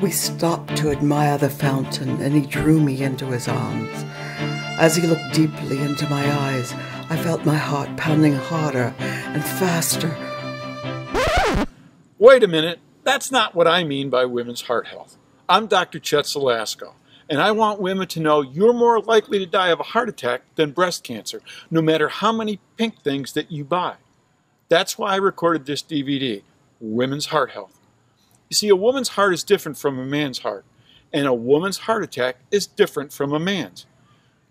We stopped to admire the fountain, and he drew me into his arms. As he looked deeply into my eyes, I felt my heart pounding harder and faster. Wait a minute, that's not what I mean by women's heart health. I'm Dr. Chet Zelasko, and I want women to know you're more likely to die of a heart attack than breast cancer, no matter how many pink things that you buy. That's why I recorded this DVD, Women's Heart Health. You see, a woman's heart is different from a man's heart, and a woman's heart attack is different from a man's.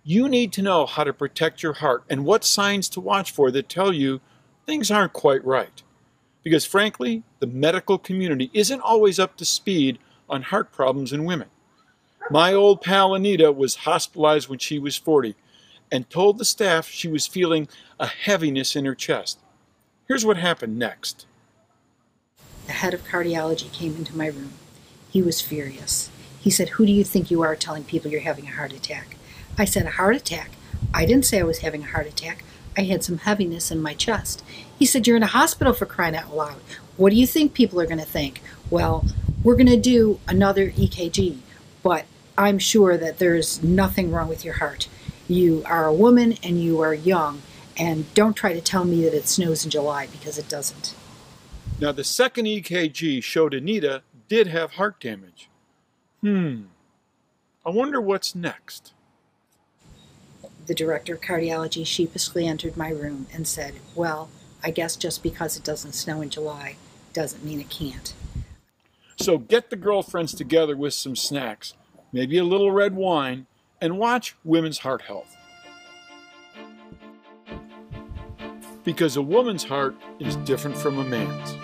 You need to know how to protect your heart and what signs to watch for that tell you things aren't quite right. Because frankly, the medical community isn't always up to speed on heart problems in women. My old pal Anita was hospitalized when she was 40 and told the staff she was feeling a heaviness in her chest. Here's what happened next. The head of cardiology came into my room. He was furious. He said, "Who do you think you are telling people you're having a heart attack?" I said, "A heart attack? I didn't say I was having a heart attack. I had some heaviness in my chest." He said, "You're in a hospital, for crying out loud. What do you think people are going to think?" Well, we're going to do another EKG, but I'm sure that there's nothing wrong with your heart. You are a woman and you are young, and don't try to tell me that it snows in July, because it doesn't. Now, the second EKG showed Anita did have heart damage. I wonder what's next. The director of cardiology sheepishly entered my room and said, "Well, I guess just because it doesn't snow in July doesn't mean it can't." So get the girlfriends together with some snacks, maybe a little red wine, and watch Women's Heart Health. Because a woman's heart is different from a man's.